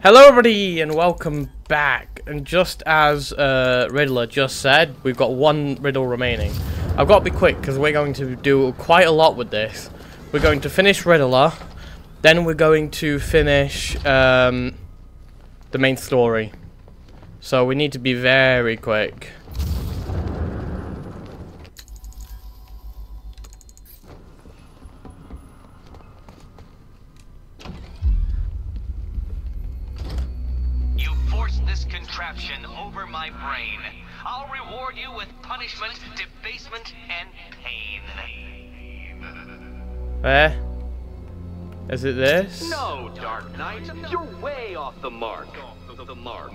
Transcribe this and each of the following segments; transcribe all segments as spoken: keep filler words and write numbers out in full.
Hello everybody and welcome back, and just as uh, Riddler just said, we've got one riddle remaining. I've got to be quick because we're going to do quite a lot with this. We're going to finish Riddler, then we're going to finish um, the main story. So we need to be very quick. Over my brain. I'll reward you with punishment, debasement, and pain. Where? Is it this? No, Dark Knight. You're way off the mark. Off the mark.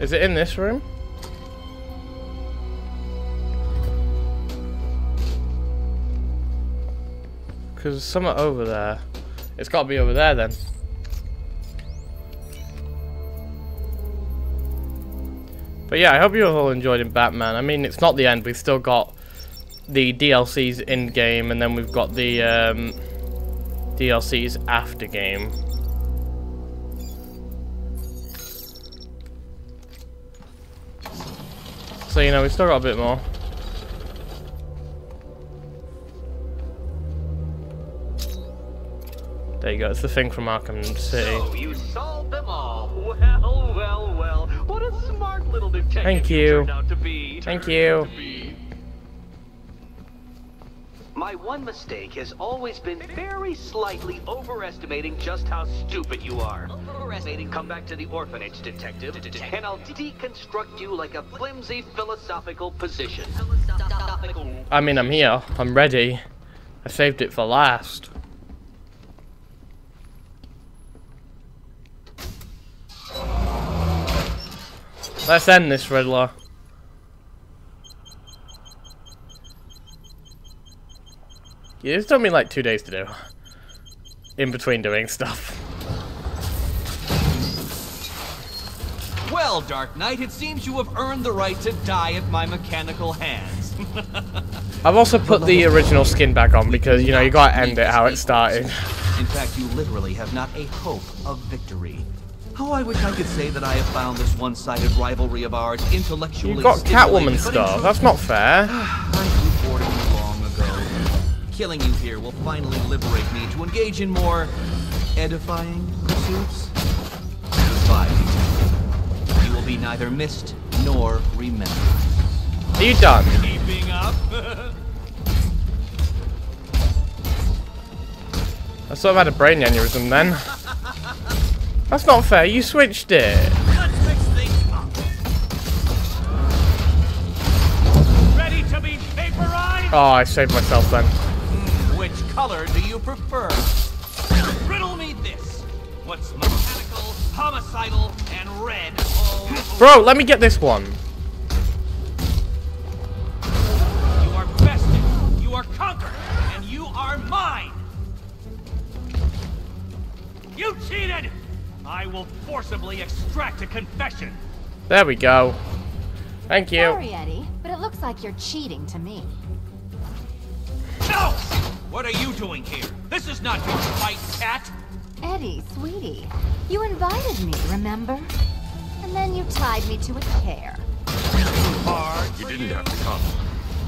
Is it in this room? Because there's something over there. It's got to be over there then. But yeah, I hope you all enjoyed in Batman. I mean, it's not the end. We've still got the D L Cs in game, and then we've got the um, D L Cs after game. So you know, we've still got a bit more. There you go. It's the thing from Arkham City. So you solved them all. Well, well, well. What a smart little detective Thank you. you turned out to be. Thank you. My one mistake has always been very slightly overestimating just how stupid you are. Overestimating. Come back to the orphanage, detective, and I'll deconstruct you like a flimsy philosophical position. I mean, I'm here. I'm ready. I saved it for last. Let's end this, Riddler. Yeah, it's took me like two days to do. In between doing stuff. Well, Dark Knight, it seems you have earned the right to die at my mechanical hands. I've also put the original skin back on because, you know, you gotta end it how it started. In fact, you literally have not a hope of victory. How I wish I could say that I have found this one-sided rivalry of ours intellectually. You got Catwoman stuff. That's not fair. I reported you long ago. Killing you here will finally liberate me to engage in more edifying pursuits. Fine. You will be neither missed nor remembered. Are you done? Keeping up. I sort of had a brain aneurysm then. That's not fair, you switched it. Let's fix things up. Ready to be vaporized? Oh, I saved myself then. Mm, which color do you prefer? Riddle me this. What's mechanical, homicidal, and red all over? Bro, let me get this one. You are bested, you are conquered, and you are mine. You cheated! I will forcibly extract a confession. There we go. Thank you. Sorry, Eddie, but it looks like you're cheating to me. No! What are you doing here? This is not your fight, cat. Eddie, sweetie, you invited me, remember? And then you tied me to a chair. Hard you didn't you. have to come.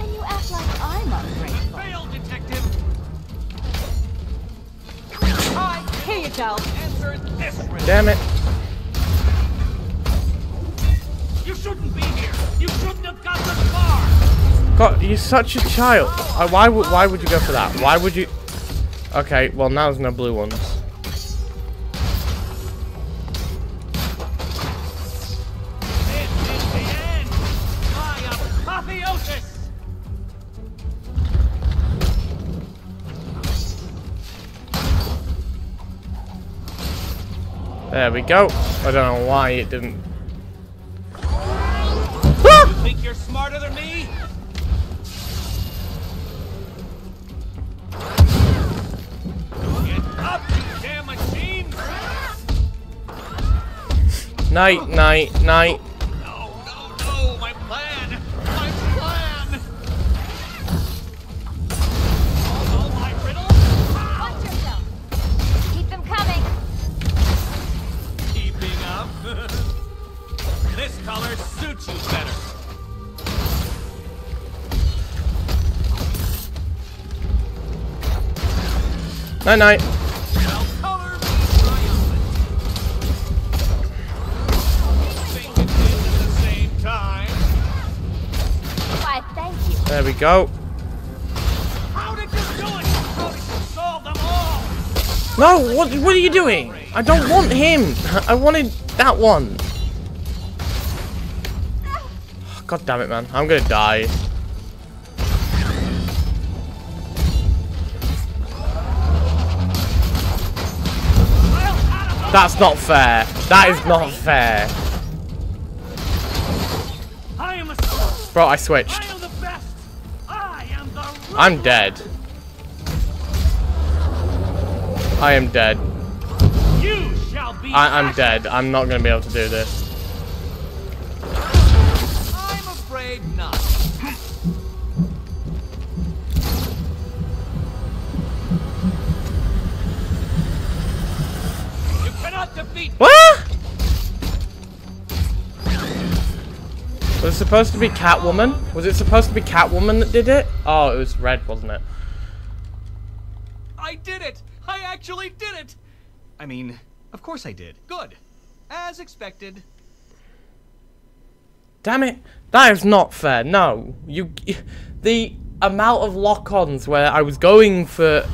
And you act like I'm ungrateful. Failed, detective. I, here you go. This Damn it. You shouldn't be here. You shouldn't have got this far. God, you're such a child. Uh, why would why would you go for that? Why would you? Okay, well now there's no blue ones. There we go. I don't know why it didn't. You think you're smarter than me? Get up, you damn machine! Night, night, night. No, no, no! My plan, my plan. All my riddles. Watch yourself. Keep them coming. Night night. There we go. No, what what are you doing? I don't want him. I wanted that one. God damn it, man. I'm gonna die. That's not fair. That is not fair. Bro, I switched. I'm dead. I am dead. You shall be I I'm dead. I'm not gonna be able to do this. I'm afraid not. You cannot defeat me. What? Was it supposed to be Catwoman? Was it supposed to be Catwoman that did it? Oh, it was Red, wasn't it? I did it! I actually did it! I mean, of course I did. Good. As expected. Damn it. That is not fair. No. You... The amount of lock-ons where I was going for...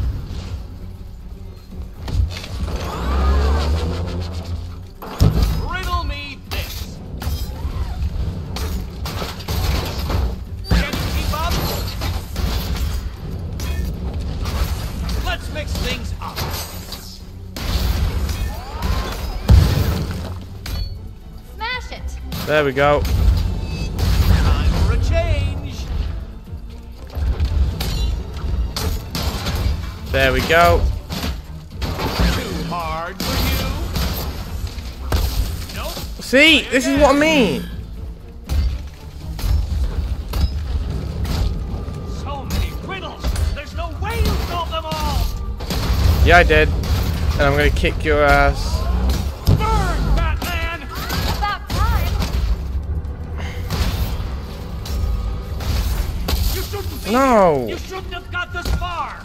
There we go. Time for a change. There we go. Too hard for you. Nope. See, this is what I mean. So many riddles. There's no way you solve them all. Yeah, I did. And I'm gonna kick your ass. No! You shouldn't have got this far!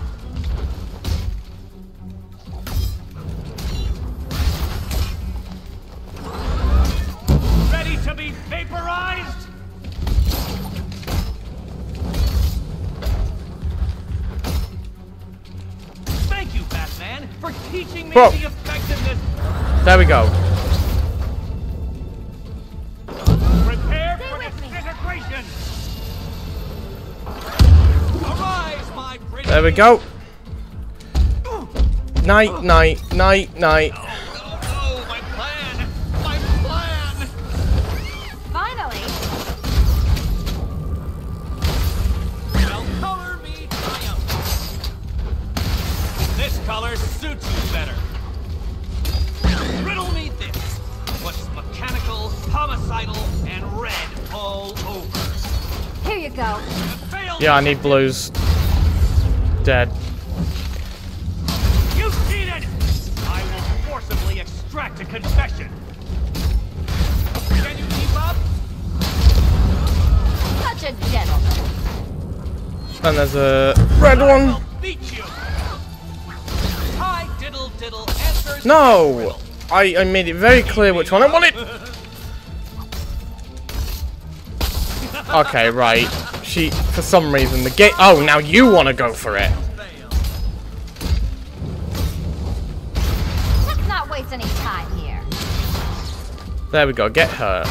Ready to be vaporized? Thank you, Batman, for teaching me Whoa. the effectiveness. There we go. Prepare Stay for disintegration! There we go. Night, night, night, night. Oh, no, no, my plan. My plan. Finally. Well, color me triumphant. This color suits you better. Riddle me this. What's mechanical, homicidal, and red all over? Here you go. Yeah, I need blues. Dead. You cheated! I will forcibly extract a confession. Can you keep up? Such a gentleman. And there's a red one. I'll beat you. Hi, diddle diddle answers. No! I, I made it very clear which one I wanted. Okay, right. She, for some reason, the gate. Oh, now you want to go for it. Let's not waste any time here. There we go. Get her.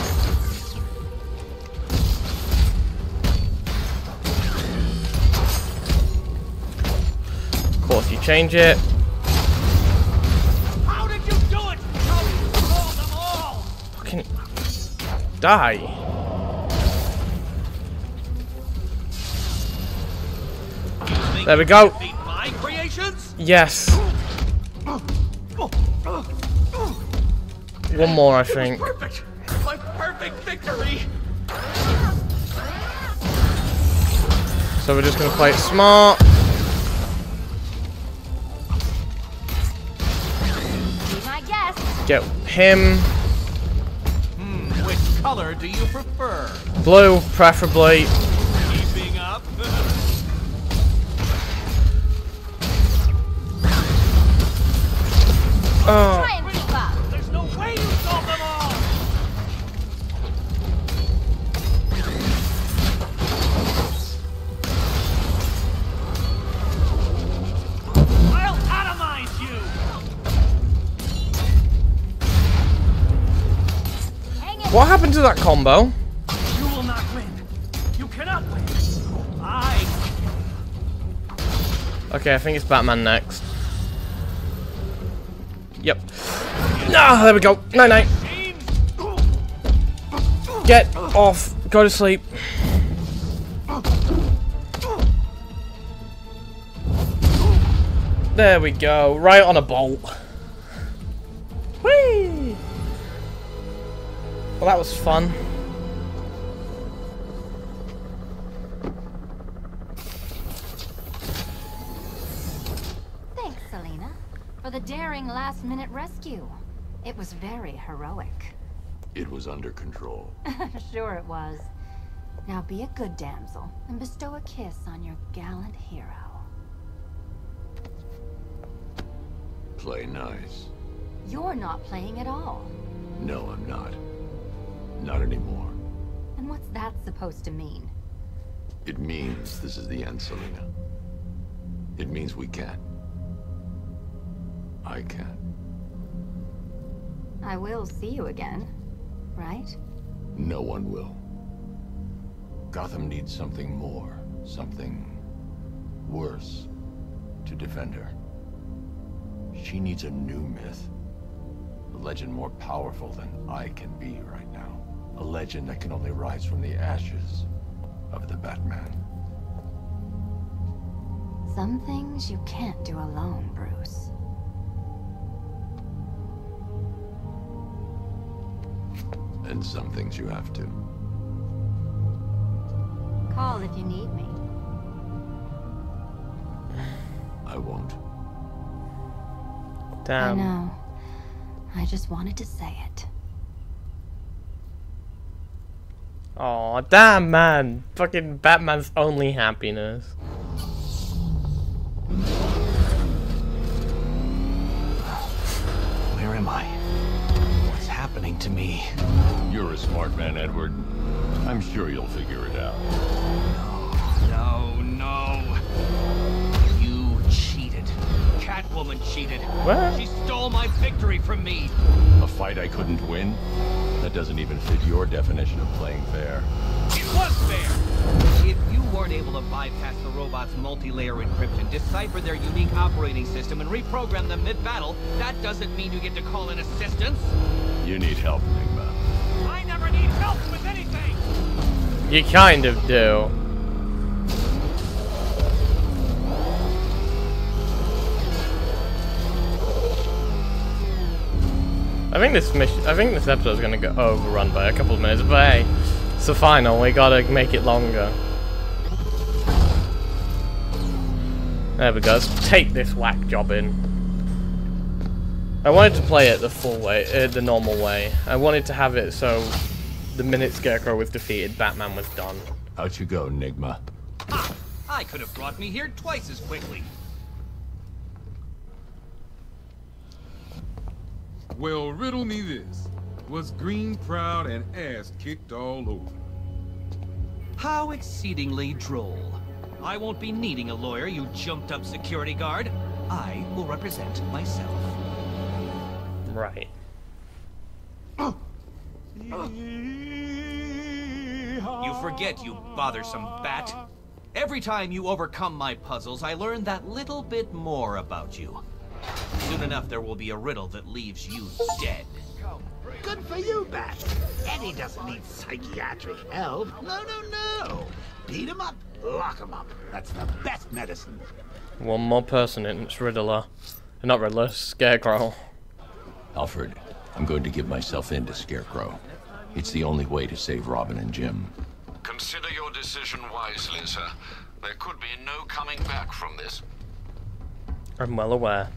Of course, you change it. How did you do it? How did you call them all? Fucking die. There we go. My creations? Yes. One more, I think. Perfect. My perfect victory. So we're just gonna play it smart. My guess. Get him. Hmm, which color do you prefer? Blue, preferably. Keeping up. What happened to that combo? You will not win. You cannot win. I. Okay, I think it's Batman next. Yep. Ah, there we go. Night night. Get off. Go to sleep. There we go. Right on a bolt. Whee! Well, that was fun. Thanks, Selena, for the daring last-minute rescue. It was very heroic. It was under control. Sure it was. Now be a good damsel and bestow a kiss on your gallant hero. Play nice. You're not playing at all. No, I'm not. Not anymore. And what's that supposed to mean? It means this is the end, Selena. It means we can. I can. I will see you again, right? No one will. Gotham needs something more, something worse to defend her. She needs a new myth. A legend more powerful than I can be right now. A legend that can only rise from the ashes of the Batman. Some things you can't do alone, Bruce. And some things you have to. Call if you need me. I won't. Damn. I know. I just wanted to say it. Aw, damn, man. Fucking Batman's only happiness. Where am I? What's happening to me? You're a smart man, Edward. I'm sure you'll figure it out. No, no, no. You cheated. Catwoman cheated. What? She stole my victory from me. A fight I couldn't win? That doesn't even fit your definition of playing fair. It was fair! If you weren't able to bypass the robot's multi-layer encryption, decipher their unique operating system, and reprogram them mid-battle, that doesn't mean you get to call in assistance. You need help, Nigma. I never need help with anything! You kind of do. I think this mission, I think this episode is going to get overrun by a couple of minutes, but hey, it's the final, we gotta make it longer. There we go, let's take this whack job in. I wanted to play it the full way, uh, the normal way. I wanted to have it so the minute Scarecrow was defeated, Batman was done. Out you go, Nigma. Ah, I could have brought me here twice as quickly. Well, riddle me this. Was green proud and ass kicked all over? How exceedingly droll. I won't be needing a lawyer, you jumped-up security guard. I will represent myself. Right. You forget, you bothersome bat. Every time you overcome my puzzles, I learn that little bit more about you. Soon enough, there will be a riddle that leaves you dead. Good for you, Bat. Eddie doesn't need psychiatric help. No, no, no. Beat him up, lock him up. That's the best medicine. One more person in it's Riddler. Not Riddler, Scarecrow. Alfred, I'm going to give myself in to Scarecrow. It's the only way to save Robin and Jim. Consider your decision wisely, sir. There could be no coming back from this. I'm well aware.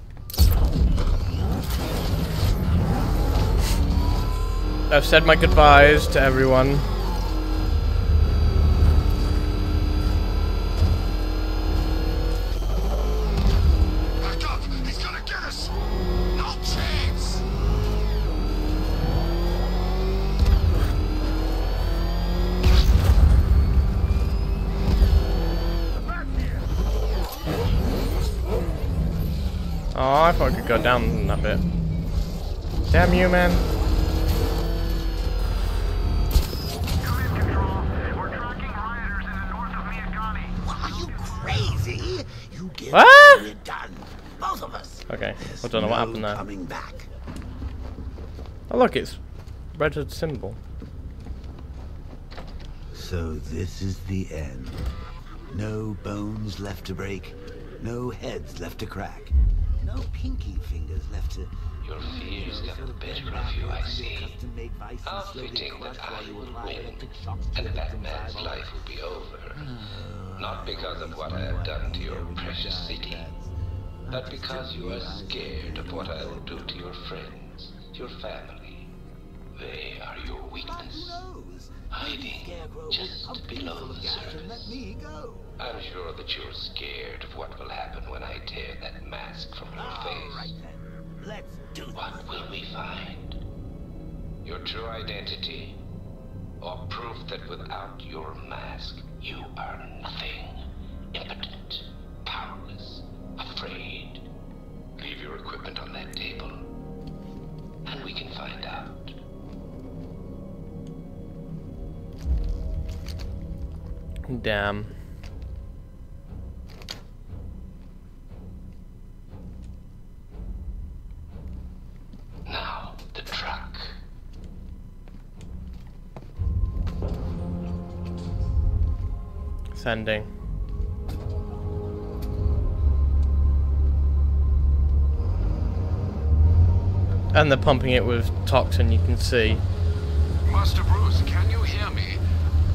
I've said my goodbyes to everyone. Back up! He's gonna get us! No chance! Back here! Oh, I thought I could go down that bit. Damn you, man. What? You're done. Both of us. Okay, I don't know what happened there. Coming back. Oh look, it's Red Hood symbol. So this is the end. No bones left to break, no heads left to crack, no pinky fingers left to... Your fears got the better of you, I see. How fitting that I would win, and Batman's life will be over. Not because of what I have done to your precious city, but because you are scared of what I will do to your friends, your family. They are your weakness, hiding just below the surface. I'm sure that you're scared of what will happen when I tear that mask from your face. Let's do this. What will we find? Your true identity? Or proof that without your mask, you are nothing? Impotent, powerless, afraid. Leave your equipment on that table, and we can find out. Damn. Now, the truck. Sending. And they're pumping it with toxin, you can see. Master Bruce, can you hear me?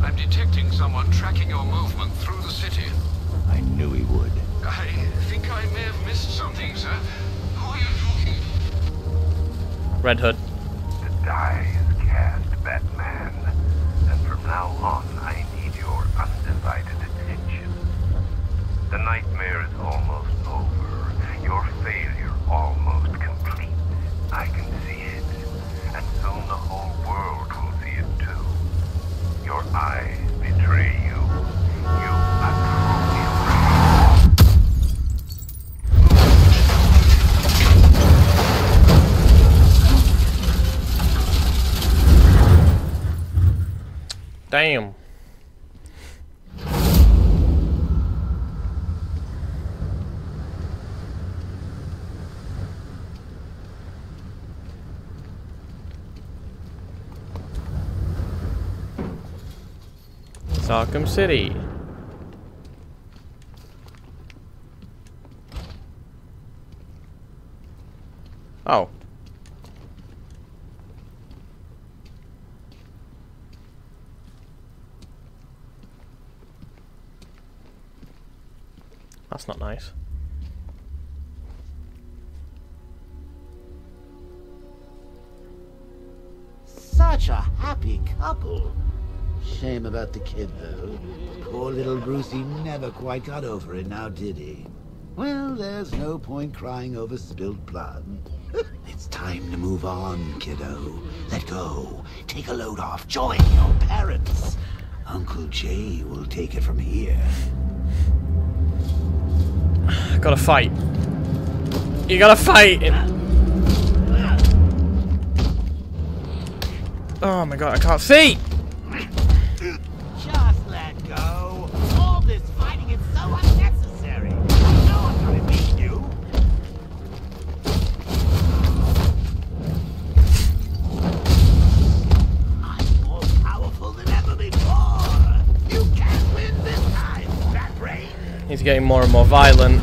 I'm detecting someone tracking your movement through the city. I knew he would. I think I may have missed something, sir. Who are you talking? Red Hood. The die is cast, Batman. And from now on, I need your undivided attention. The nightmare is almost over. Your failure almost complete. I can see it. And soon the whole world will see it too. Your eyes betray you. You are truly... Damn. Arkham City. Oh. That's not nice. Such a happy couple. Shame about the kid, though. Poor little Brucey never quite got over it, now did he? Well, there's no point crying over spilled blood. It's time to move on, kiddo. Let go. Take a load off. Join your parents. Uncle Jay will take it from here. Gotta fight. You gotta fight! Oh my god, I can't see! He's getting more and more violent.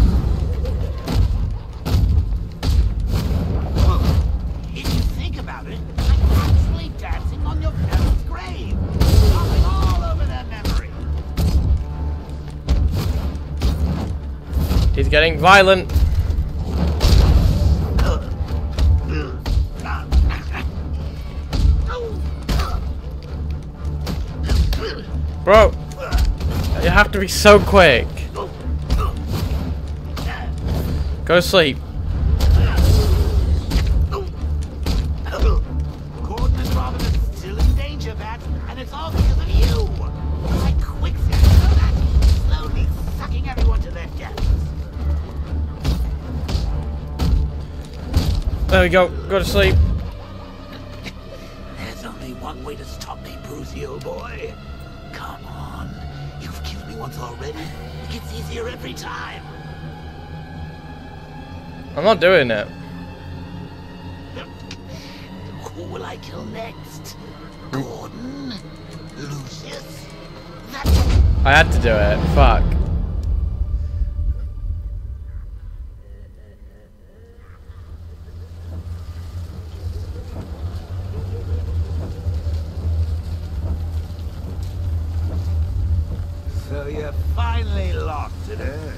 If you think about it, I'm actually dancing on your parents' grave, hopping all over their memory. He's getting violent. Bro, you have to be so quick. Go to sleep. Gordon and Robin are still in danger, Bat, and it's all because of you. Like quicksand, so that slowly sucking everyone to their deaths. There we go. Go to sleep. There's only one way to stop me, Brucey, old boy. Come on. You've killed me once already. It gets easier every time. I'm not doing it. Who will I kill next? Gordon? Lucius? I had to do it. Fuck. So you finally locked it, eh?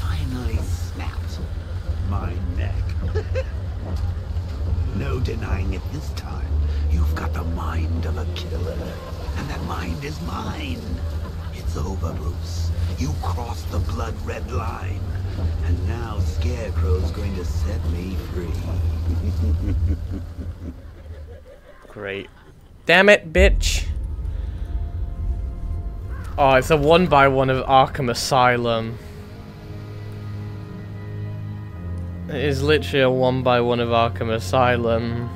Finally snapped my neck. No denying it this time. You've got the mind of a killer. And that mind is mine. It's over, Bruce. You crossed the blood-red line. And now Scarecrow's going to set me free. Great. Damn it, bitch. Oh, it's a one by one of Arkham Asylum. It is literally a one by one of Arkham Asylum.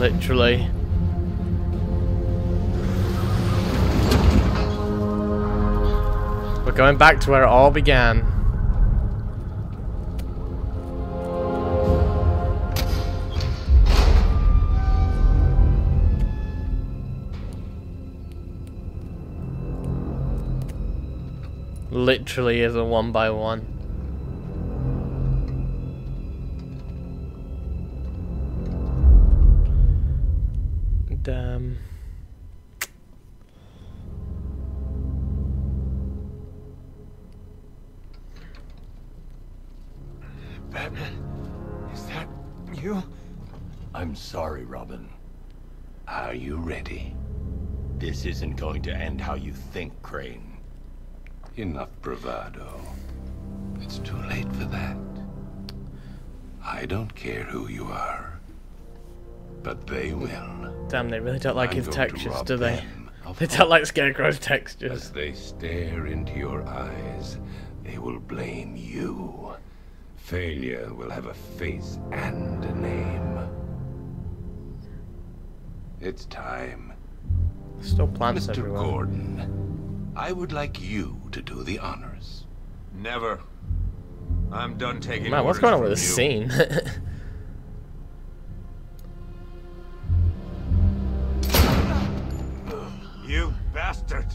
Literally. We're going back to where it all began. Literally is a one by one. Damn. Batman, is that you? I'm sorry, Robin. Are you ready? This isn't going to end how you think, Crane. Enough bravado. It's too late for that. I don't care who you are, but they will. Damn, they really don't like I'm his textures, do they? They don't like Scarecrow's textures. As they stare into your eyes, they will blame you. Failure will have a face and a name. It's time. Still plants everywhere. Mister Gordon. I would like you to do the honors. Never. I'm done taking. Man, what's going on with this you? Scene? You bastard!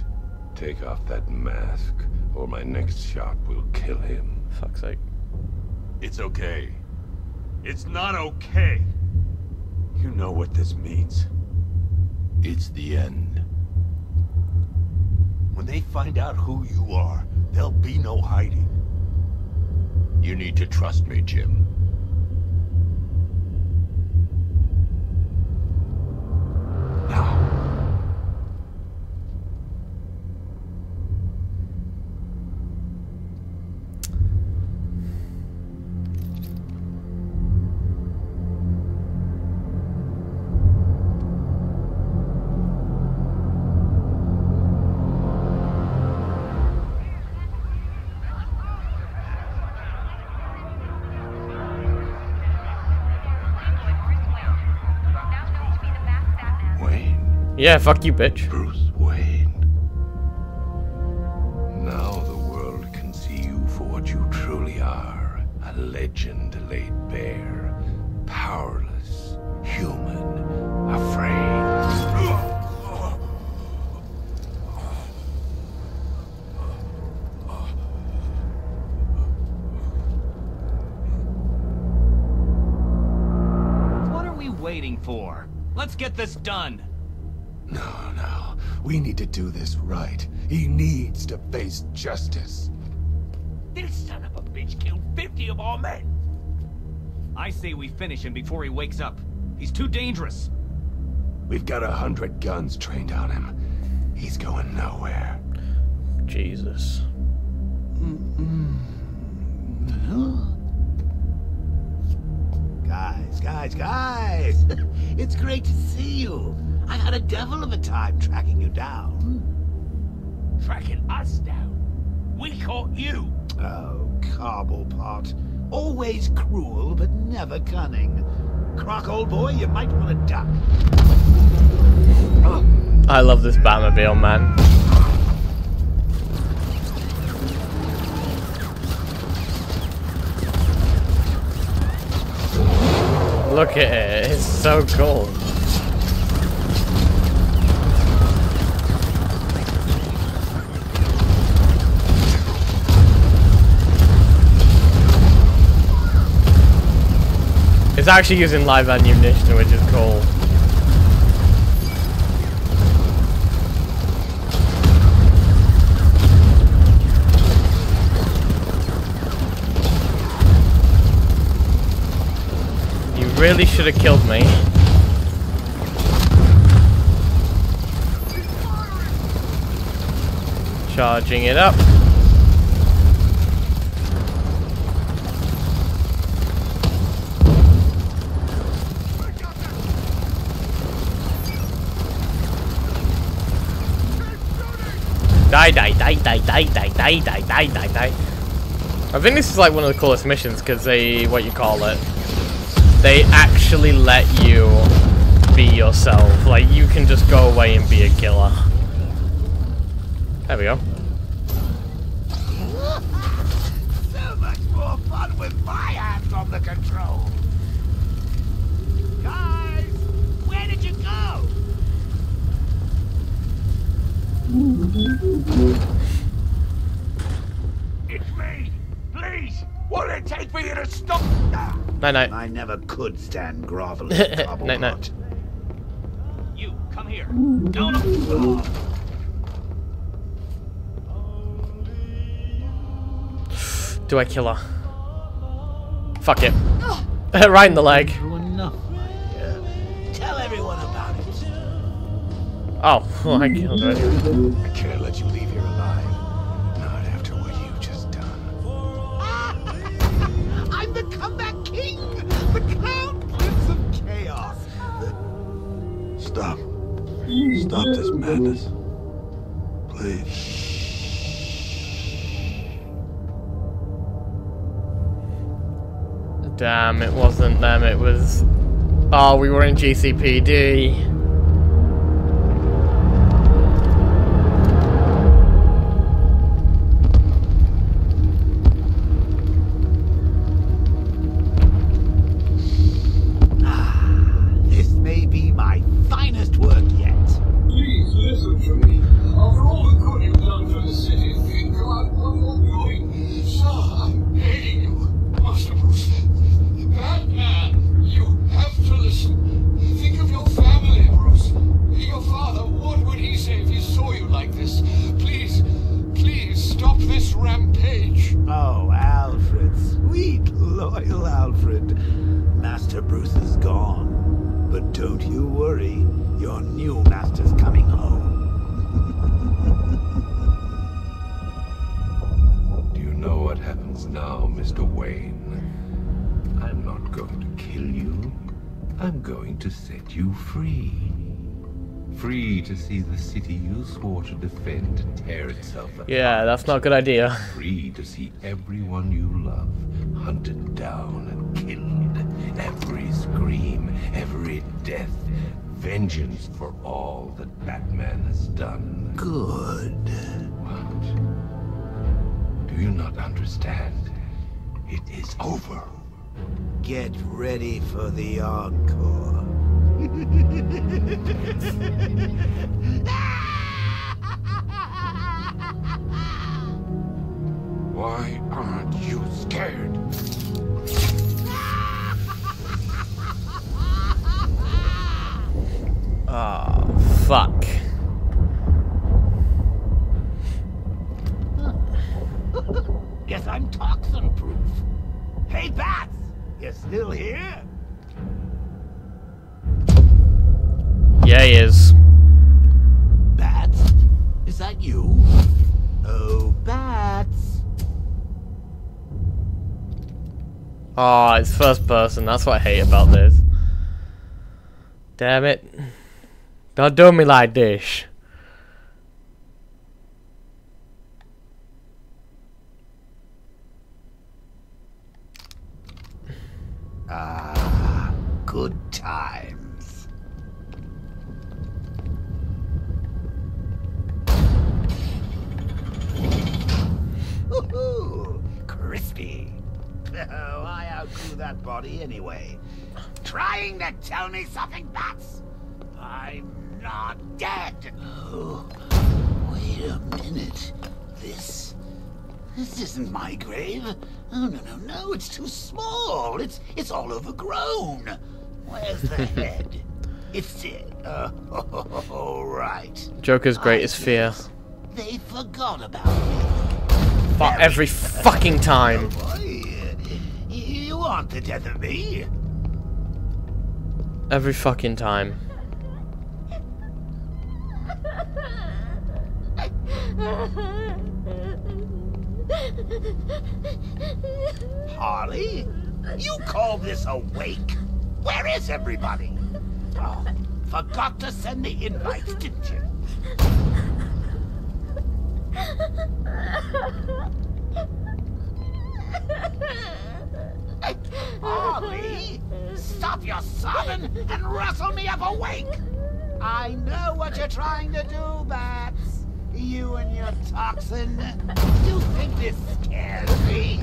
Take off that mask, or my next shot will kill him. Fuck's sake. It's okay. It's not okay. You know what this means. It's the end. When they find out who you are, there'll be no hiding. You need to trust me, Jim. Now. Yeah, fuck you, bitch. Bruce Wayne. Now the world can see you for what you truly are. A legend laid bare. Powerless. Human. Afraid. What are we waiting for? Let's get this done. No, no. We need to do this right. He needs to face justice. This son of a bitch killed fifty of our men. I say we finish him before he wakes up. He's too dangerous. We've got a hundred guns trained on him. He's going nowhere. Jesus. Mm-mm. Guys, guys, guys! It's great to see you. I had a devil of a time tracking you down. Tracking us down? We caught you! Oh, Cobblepot. Always cruel, but never cunning. croc, old boy, you might want to duck. I love this Batmobile, man. Look at it, it's so cool. It's actually using live ammunition, which is cool. You really should have killed me. Charging it up. Die, die, die, die, die, die, die, die, die, die, die. I think this is like one of the coolest missions because they, what you call it, they actually let you be yourself. Like, you can just go away and be a killer. There we go. So much more fun with my hands on the controls. Guys, where did you go? It's me! Please! Won't it take me to stop? Night night. I never could stand groveling. Night night. You come here. Down on the floor. Do I kill her? Fuck it. Right in the leg. Oh, well, I killed her. I can't let you leave here alive. Not after what you've just done. I'm the comeback king! The clown prince of chaos! Stop. Stop this madness. Please. Damn, it wasn't them, it was... Oh, we were in G C P D. To defend and tear itself apart. Yeah, that's not a good idea. Free to see everyone you love hunted down and killed. Every scream, every death, vengeance for all that Batman has done. Good. What? Do you not understand? It is over. Get ready for the encore. Why aren't you scared? Ah, oh, fuck. Guess I'm toxin proof. Hey, Bats! You still here? Yeah, he is. Bats? Is that you? Oh, Bats. Oh, it's first person. That's what I hate about this. Damn it. Don't do me like this. Ah, good times. Woohoo! Crispy. Oh, I outgrew that body anyway. Trying to tell me something, Bats? I'm not dead. Oh, wait a minute. This... This isn't my grave. Oh, no, no, no, it's too small. It's it's all overgrown. Where's the head? It's it. Uh, oh, oh, oh, right. Joker's greatest fear. They forgot about me. For every fucking time. Oh, you aren't the death of me. Every fucking time. Harley? You call this awake? Where is everybody? Oh, forgot to send the invites, didn't you? Harley? Stop your sobbing and rustle me up awake! I know what you're trying to do, Bats. You and your toxin. You think this scares me?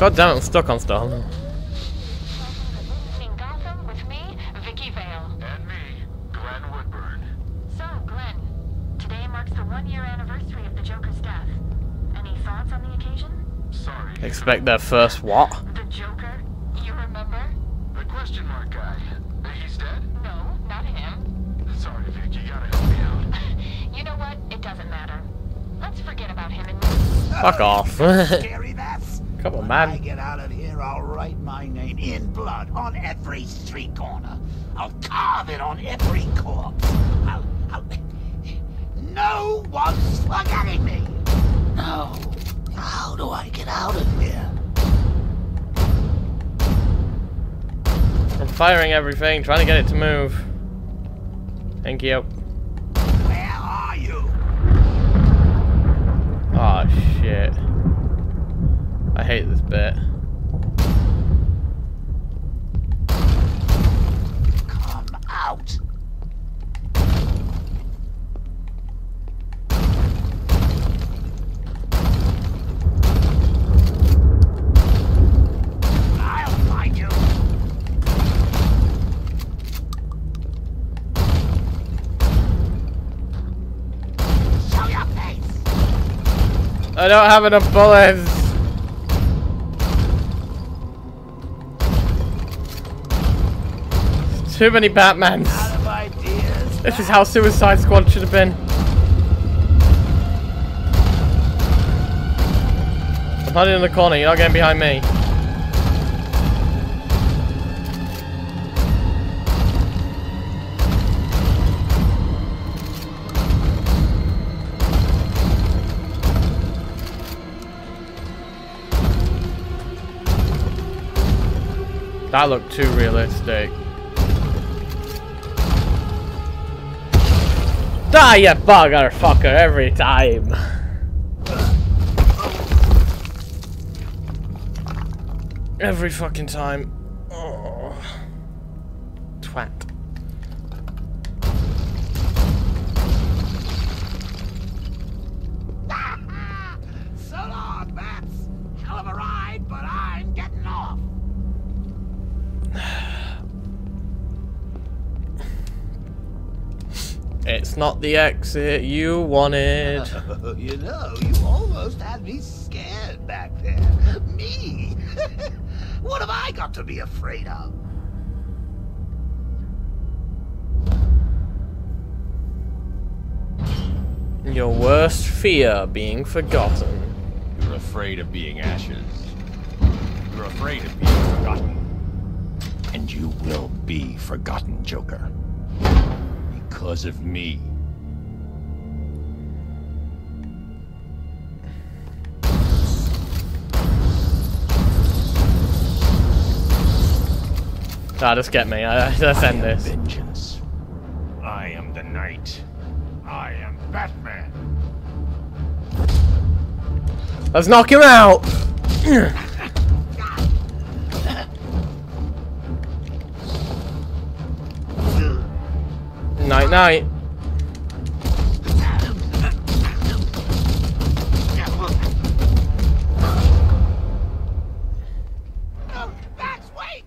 God damn it, I'm stuck on stuff. In Gotham with me, Vicky Vale. And me, Glenn Woodburn. So, Glenn, today marks the one-year anniversary of the Joker's death. Any thoughts on the occasion? Sorry. Expect their first what? The Joker? You remember? The question mark guy. He's dead? No, not him. Sorry, Vic, you gotta help me out. You know what? It doesn't matter. Let's forget about him and fuck off. Scary bats. Come on, man. When I get out of here, I'll write my name in blood on every street corner. I'll carve it on every corpse. I'll, I'll... No one's forgetting me. No. How do I get out of here? I'm firing everything, trying to get it to move. Thank you. Where are you? Oh shit. I hate this bit. Come out. I don't have enough bullets. There's too many Batmans. Out of ideas, this is how Suicide Squad should have been. I'm hiding in the corner. You're not getting behind me. That looked too realistic. Die, you bugger fucker, every time. Every fucking time. Oh. Twat. So long, Bats. Hell of a ride, but I'm getting off. It's not the exit you wanted. Oh, you know, you almost had me scared back there. Me? What have I got to be afraid of? Your worst fear, being forgotten. You're afraid of being ashes. You're afraid of being forgotten. And you will be forgotten, Joker. Because of me. Ah, just get me. I, let's end this. I am vengeance. I am the Knight. Let's knock him out. Night, night. No, Max, wait.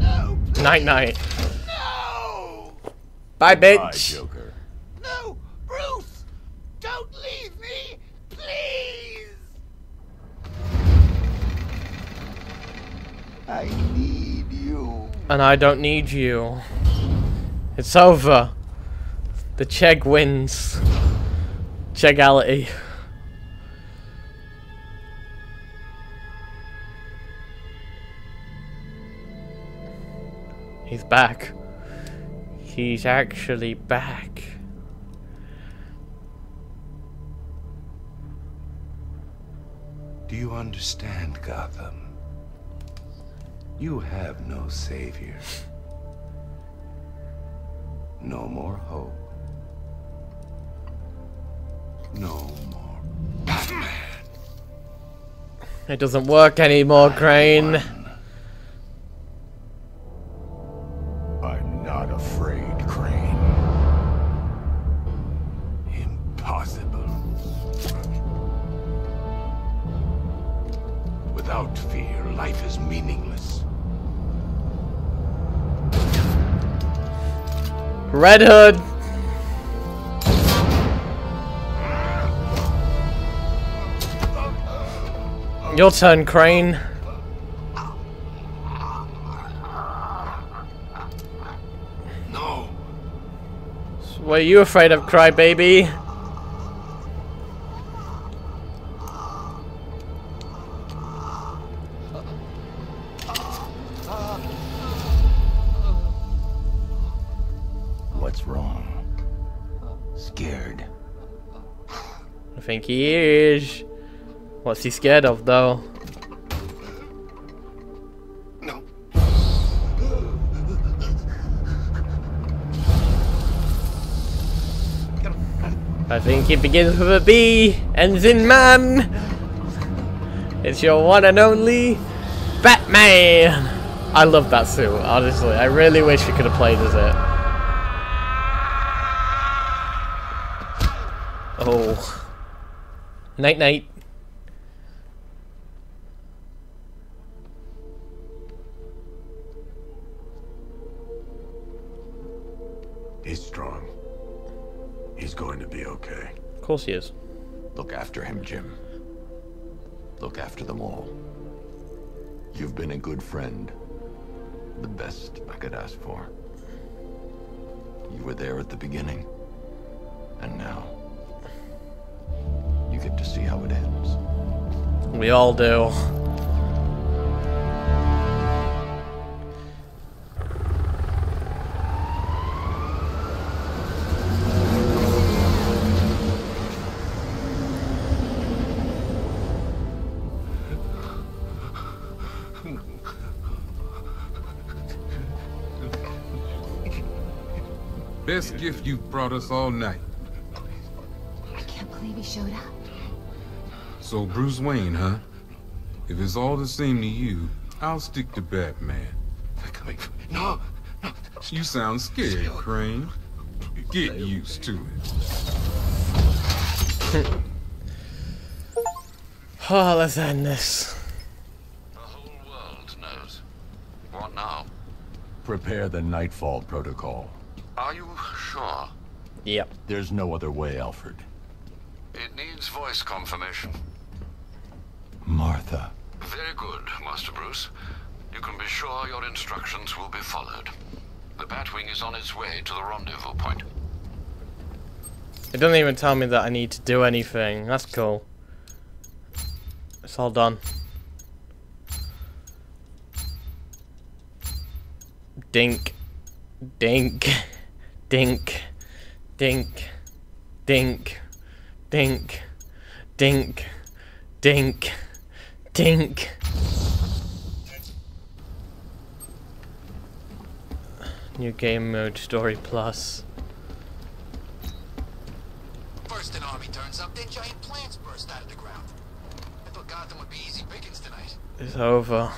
No, night, night. No. Bye, bitch. Bye, Joker. No, Bruce, don't leave me, please. I need you. And I don't need you. It's over. The Chegg wins. Chegality. He's back. He's actually back. Do you understand, Gotham? You have no savior. No more hope. No more Batman. It doesn't work anymore, Crane. I'm not afraid, Crane. Impossible. Without fear, life is meaningless. Red Hood. Your turn, Crane. No. What are you afraid of, crybaby? He is. What's he scared of, though? No. I think it begins with a B, ends in man. It's your one and only Batman. I love that suit, honestly. I really wish we could have played as it. Oh. Night, night. He's strong. He's going to be okay. Of course he is. Look after him, Jim. Look after them all. You've been a good friend. The best I could ask for. You were there at the beginning. And now... you get to see how it ends. We all do. Best gift you've brought us all night. I can't believe he showed up. So Bruce Wayne, huh? If it's all the same to you, I'll stick to Batman. No, no. You sound scared, Crane. Get used to it. Oh, let's end this. The whole world knows. What now? Prepare the Nightfall Protocol. Are you sure? Yep. There's no other way, Alfred. It needs voice confirmation. Martha. Very good, Master Bruce. You can be sure your instructions will be followed. The Batwing is on its way to the rendezvous point. It doesn't even tell me that I need to do anything. That's cool. It's all done. Dink. Dink. Dink. Dink. Dink. Dink. Dink. Dink, dink. New game mode, story plus. First an army turns up, then giant plants burst out of the ground. I thought Gotham would be easy pickings tonight. It's over.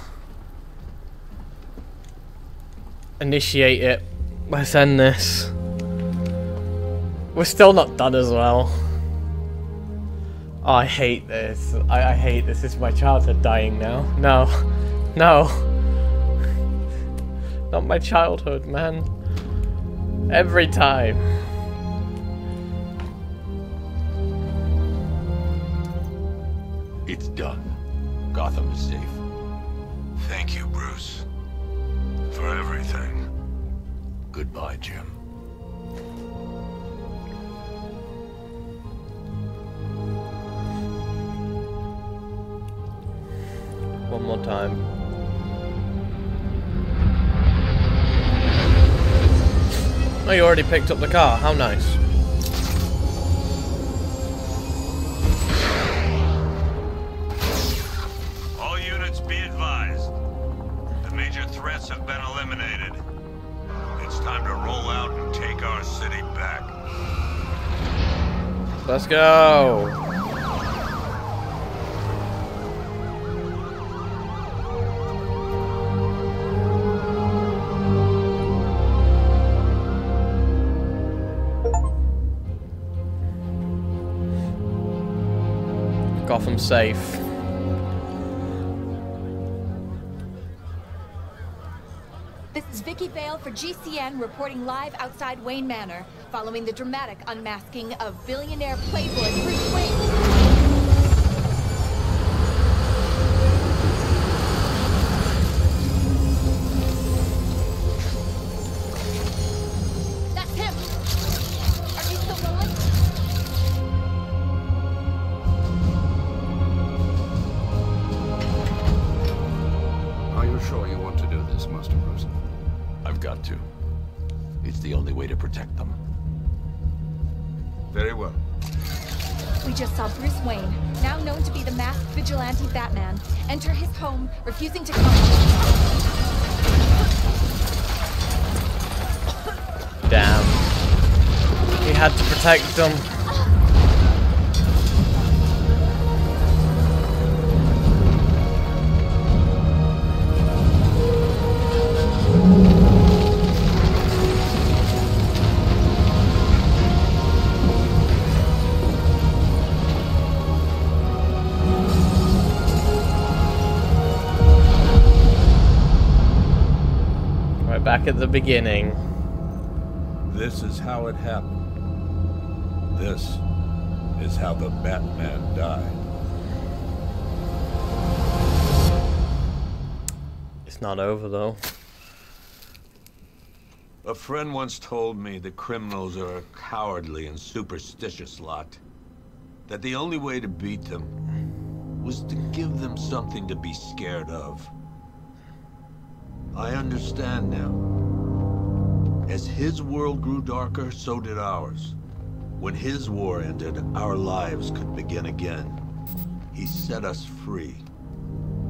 Initiate it. Let's end this. We're still not done as well. Oh, I hate this. I, I hate this. This is my childhood dying now. No. No. Not my childhood, man. Every time. It's done. Gotham is safe. Thank you, Bruce. For everything. Goodbye, Jim. One more time. Oh, you already picked up the car. How nice. All units be advised. The major threats have been eliminated. It's time to roll out and take our city back. Let's go. Gotham safe. This is Vicky Vale for G C N reporting live outside Wayne Manor following the dramatic unmasking of billionaire playboy Bruce Wayne. Batman enter his home, refusing to come. Damn. He had to protect them. At the beginning. This is how it happened. This is how the Batman died. It's not over though. A friend once told me the criminals are a cowardly and superstitious lot. That the only way to beat them was to give them something to be scared of. I understand now. As his world grew darker, so did ours. When his war ended, our lives could begin again. He set us free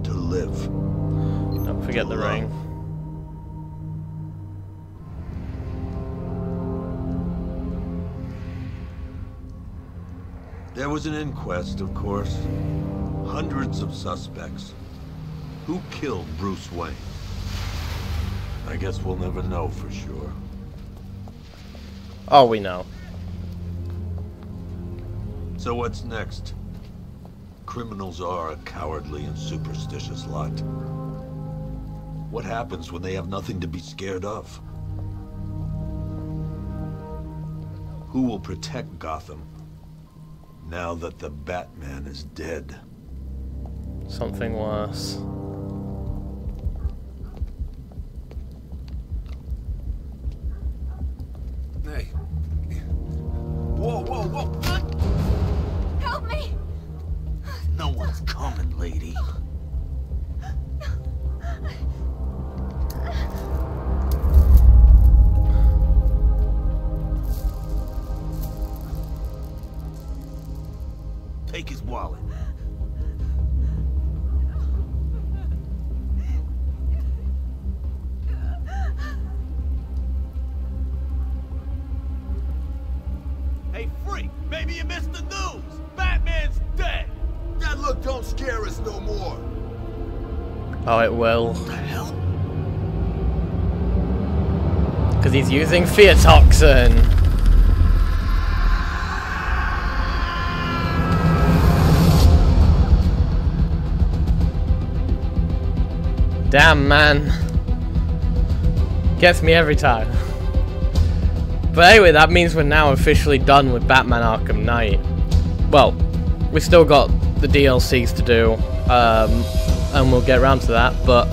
to live. Don't forget the ring. There was an inquest, of course. Hundreds of suspects. Who killed Bruce Wayne? I guess we'll never know for sure. Oh, we know. So what's next? Criminals are a cowardly and superstitious lot. What happens when they have nothing to be scared of? Who will protect Gotham now that the Batman is dead? Something worse. Hey. Whoa, whoa, whoa! Help me! No one's coming, lady. Take his wallet. Maybe you missed the news. Batman's dead. That look don't scare us no more. Oh, it will. What the hell? Because he's using fear toxin. Damn, man. Gets me every time. But anyway, that means we're now officially done with Batman Arkham Knight. Well, we still got the D L Cs to do, um, and we'll get around to that, but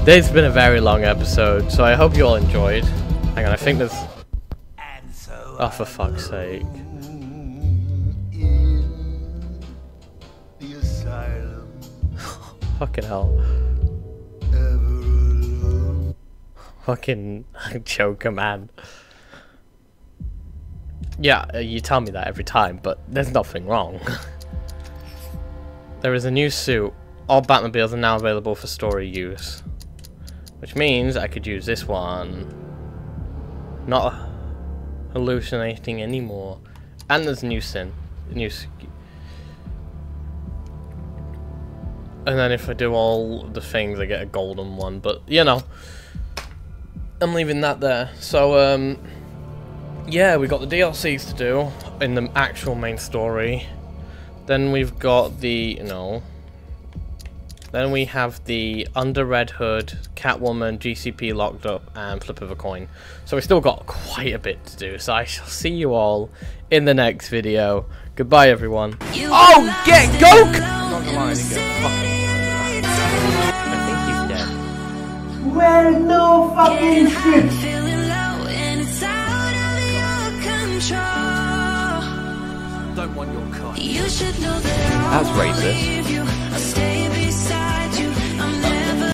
today's been a very long episode, so I hope you all enjoyed. Hang on, I think there's... Oh, for fuck's sake. Fucking hell. Fucking Joker, man. Yeah, you tell me that every time, but there's nothing wrong. There is a new suit. All Batmobiles are now available for story use. Which means I could use this one. Not hallucinating anymore. And there's new sin. New and then if I do all the things, I get a golden one. But, you know, I'm leaving that there. So, um... yeah, we've got the D L Cs to do in the actual main story. Then we've got the, no. Then we have the Under Red Hood, Catwoman, G C P locked up, and flip of a coin. So we've still got quite a bit to do. So I shall see you all in the next video. Goodbye, everyone. You oh, get Goke! I'm not gonna lie, I think he's dead. Well, no fucking shit. That's racist.